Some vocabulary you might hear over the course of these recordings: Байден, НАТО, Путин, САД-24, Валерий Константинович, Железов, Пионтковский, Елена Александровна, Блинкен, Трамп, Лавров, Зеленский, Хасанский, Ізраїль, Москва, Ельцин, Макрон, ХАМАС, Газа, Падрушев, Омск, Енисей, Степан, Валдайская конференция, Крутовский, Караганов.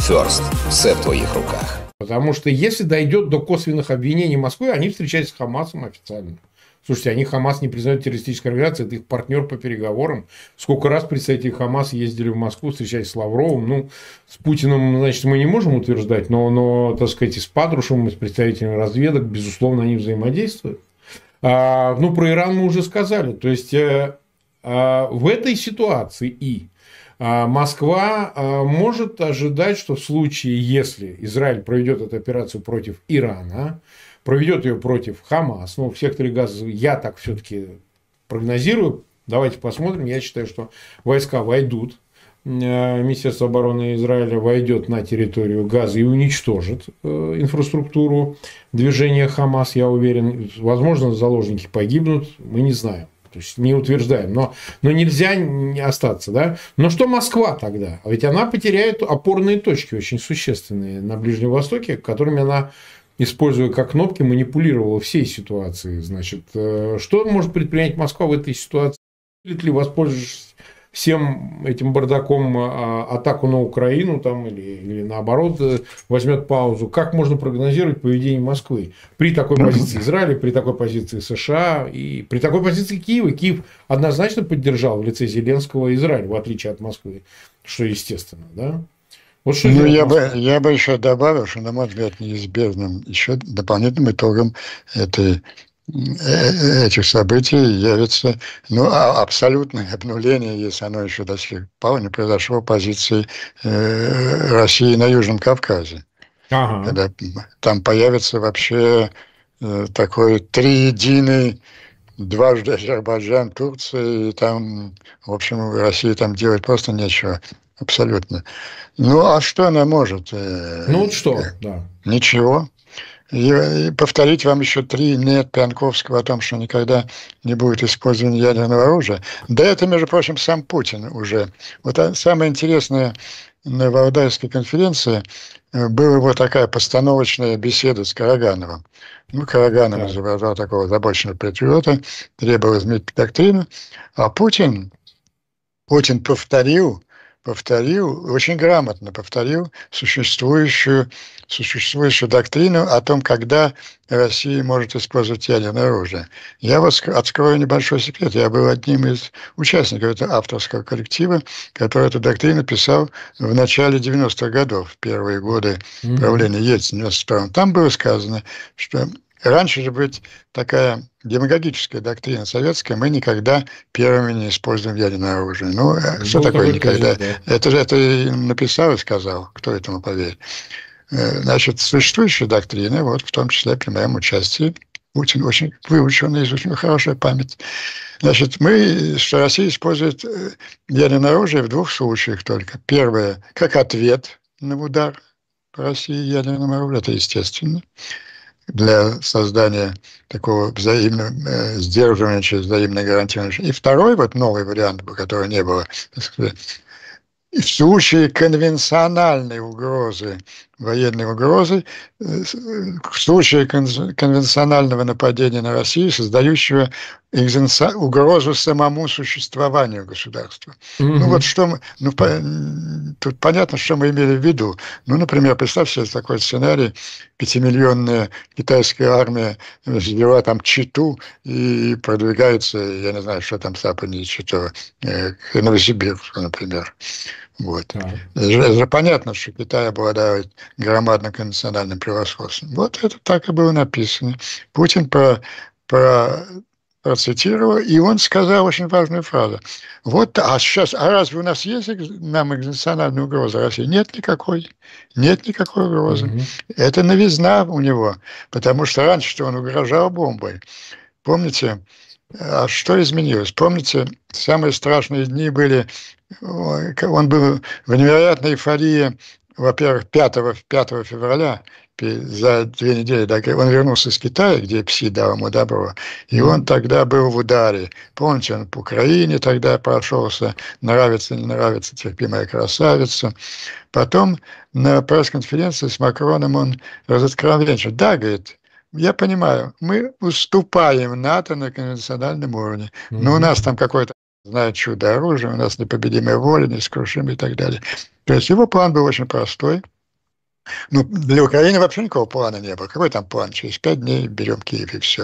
First. Все в твоих руках. Потому что если дойдет до косвенных обвинений Москвы, они встречаются с ХАМАСом официально. Слушайте, они ХАМАС не признают террористической организацией, это их партнер по переговорам. Сколько раз представители ХАМАСа ездили в Москву, встречаясь с Лавровым. Ну, с Путиным, значит, мы не можем утверждать, но так сказать, и с Падрушевым, и с представителями разведок, безусловно, они взаимодействуют. Ну, про Иран мы уже сказали. То есть, в этой ситуации Москва может ожидать, что в случае, если Израиль проведет эту операцию против Ирана, проведет ее против ХАМАС, но в секторе Газа я так все-таки прогнозирую, давайте посмотрим, я считаю, что войска войдут, Министерство обороны Израиля войдет на территорию Газа и уничтожит инфраструктуру движения ХАМАС, я уверен, возможно, заложники погибнут, мы не знаем. То есть, не утверждаем, но нельзя не остаться. Да? Но что Москва тогда? Ведь она потеряет опорные точки очень существенные на Ближнем Востоке, которыми она, используя как кнопки, манипулировала всей ситуацией. Значит, что может предпринять Москва в этой ситуации? Будет ли, воспользовавшись всем этим бардаком, атаку на Украину там, или наоборот возьмет паузу? Как можно прогнозировать поведение Москвы при такой позиции Израиля, при такой позиции США и при такой позиции Киева? Киев однозначно поддержал в лице Зеленского Израиль, в отличие от Москвы, что естественно. Да? Вот что я бы еще добавил, что, на мой взгляд, неизбежным еще дополнительным итогом этих событий явится абсолютное обнуление, если оно еще до сих пор не произошло, позиции России на Южном Кавказе. Ага. Когда там появится вообще такой триединый, дважды Азербайджан, Турция, и там, в общем, России там делать просто нечего. Абсолютно. Ну, а что она может? Ничего. И повторить вам еще 3 нет Пионтковского о том, что никогда не будет использовано ядерного оружия. Да это, между прочим, сам Путин уже. Вот самое интересное на Валдайской конференции была вот такая постановочная беседа с Карагановым. Ну, Караганов изображал такого забоченного патриота, требовал изменить доктрину. А Путин повторил, очень грамотно повторил существующую доктрину о том, когда Россия может использовать ядерное оружие. Я вас открою небольшой секрет. Я был одним из участников этого авторского коллектива, который эту доктрину писал в начале 90-х годов, в первые годы правления Ельцина, в 92-м. Там было сказано, что раньше же быть такая демагогическая доктрина советская, мы никогда первыми не используем ядерное оружие. Ну, что такое никогда? Это написал и сказал, кто этому поверит. Значит, существующая доктрина, вот в том числе при моем участии, Путин очень выученный, очень хорошая память. Значит, что Россия использует ядерное оружие в 2 случаях только. Первое, как ответ на удар по России ядерным оружием, это естественно, для создания такого взаимного сдерживания через взаимное гарантирование. И второй, вот новый вариант, которого не было, так сказать, в случае конвенциональной угрозы, военной угрозы, в случае конвенционального нападения на Россию, создающего угрозу самому существованию государства. Ну вот что мы, тут понятно, что мы имели в виду. Ну, например, представьте себе такой сценарий: 5-миллионная китайская армия взяла там Читу и продвигается, я не знаю, что там западнее Читу, к Новосибирску, например. Вот. Понятно, что Китай обладает громадным конвенциональным превосходством. Вот это так и было написано. Путин процитировал, и он сказал очень важную фразу. Вот, а разве у нас есть нам экзистенциальная угроза России? Нет никакой. Нет никакой угрозы. Это новизна у него, потому что раньше он угрожал бомбой. Помните, а что изменилось? Помните, самые страшные дни были. Он был в невероятной эйфории, во-первых, 5 февраля, за 2 недели, он вернулся из Китая, где Пси дал ему добро, и он тогда был в ударе. Помните, он по Украине тогда прошелся, нравится, не нравится, терпимая красавица. Потом на пресс-конференции с Макроном он разоткровенничал. Да, говорит, я понимаю, мы уступаем НАТО на конвенциональном уровне, но у нас там какой-то знает чудо оружия, у нас непобедимая воля, нескрушимая и так далее. То есть его план был очень простой. Ну, для Украины вообще никакого плана не было. Какой там план? Через 5 дней берем Киев и все.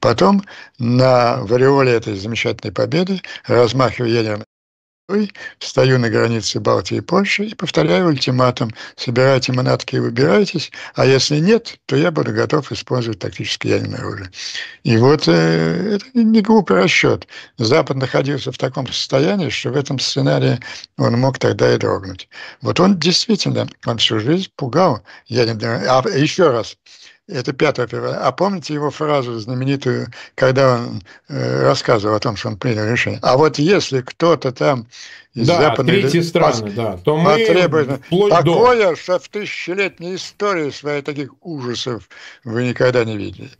Потом на вариоле этой замечательной победы, размахивая ядерной рукой, встаю на границе Балтии и Польши и повторяю ультиматум: собирайте манатки и выбирайтесь, а если нет, то я буду готов использовать тактическое ядерное оружие. И вот это не глупый расчет. Запад находился в таком состоянии, что в этом сценарии он мог тогда и дрогнуть. Вот он действительно, он всю жизнь пугал ядерное оружие. А еще раз, это 5 февраля. А помните его фразу знаменитую, когда он рассказывал о том, что он принял решение? А вот если кто-то там из западной страны, то мы такое, что в тысячелетней истории своей таких ужасов вы никогда не видели.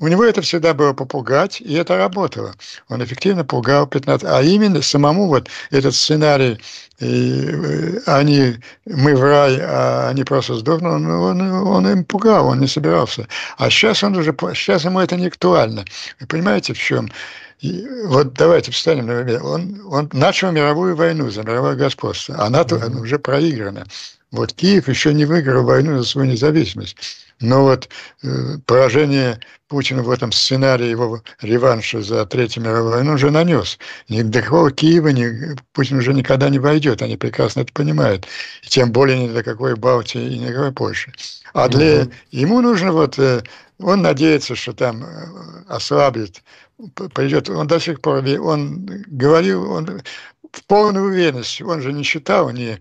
У него это всегда было попугать, и это работало. Он эффективно пугал 15. А именно самому вот этот сценарий «мы в рай, а они просто сдохнут», он им пугал, он не собирался. А сейчас ему это не актуально. Вы понимаете, в чем? И вот давайте встанем на время. Он начал мировую войну за мировое господство, а НАТО уже проиграно. Вот Киев еще не выиграл войну за свою независимость. Но вот поражение Путина в этом сценарии его реванша за Третью мировую войну уже нанес. До какого Киева Путин уже никогда не войдет, они прекрасно это понимают. И тем более ни до какой Балтии и ни до какой Польши. А для ему нужно вот... Он надеется, что там ослабит, придет. Он до сих пор говорил, он в полной уверенности, он же не читал ни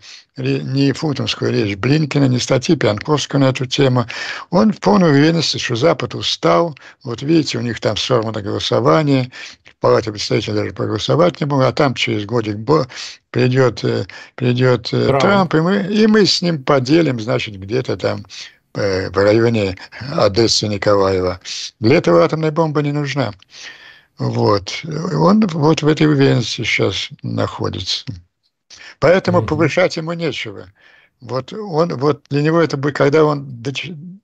футонскую речь Блинкена, ни статьи Пионтковского на эту тему. Он в полной уверенности, что Запад устал. Вот видите, у них там сорвано голосование, в Палате представителей даже проголосовать не было, а там через годик придет Трамп, и мы с ним поделим, значит, где-то там в районе Одессы, Николаева. Для этого атомная бомба не нужна. Вот. Он вот в этой уверенности сейчас находится. Поэтому повышать ему нечего. Вот для него это будет, когда он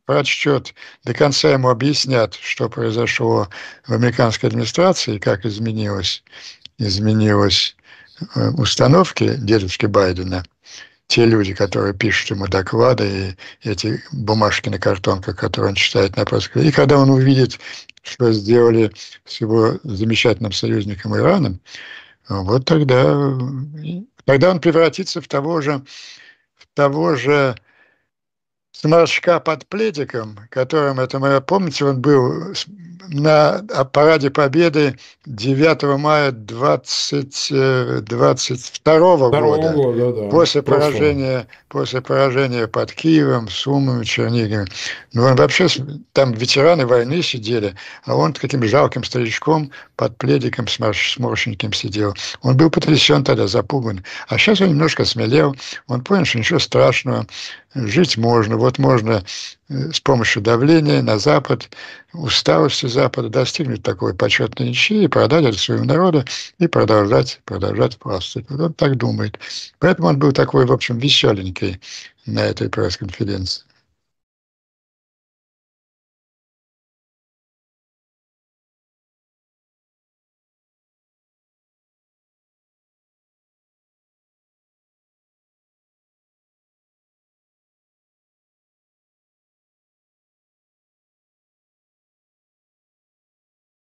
прочтет, до конца ему объяснят, что произошло в американской администрации, как изменилась установки дедушки Байдена. Те люди, которые пишут ему доклады, и эти бумажки на картонках, которые он читает на практике. И когда он увидит, что сделали с его замечательным союзником Ираном, вот тогда он превратится в того же сморчка под пледиком, которым помните, он был на параде Победы 9 мая 2022 года, после поражения под Киевом, Сумами, Черниговым. Ну, он вообще, там ветераны войны сидели, а он таким жалким старичком под пледиком сморщеньким сидел. Он был потрясен тогда, запуган. А сейчас он немножко смелел, он понял, что ничего страшного, жить можно. Вот можно с помощью давления на Запад, усталости Запада достигнуть такой почетной ничьи, продать это своему народу и продолжать властвовать. Вот он так думает. Поэтому он был такой, в общем, веселенький на этой пресс-конференции.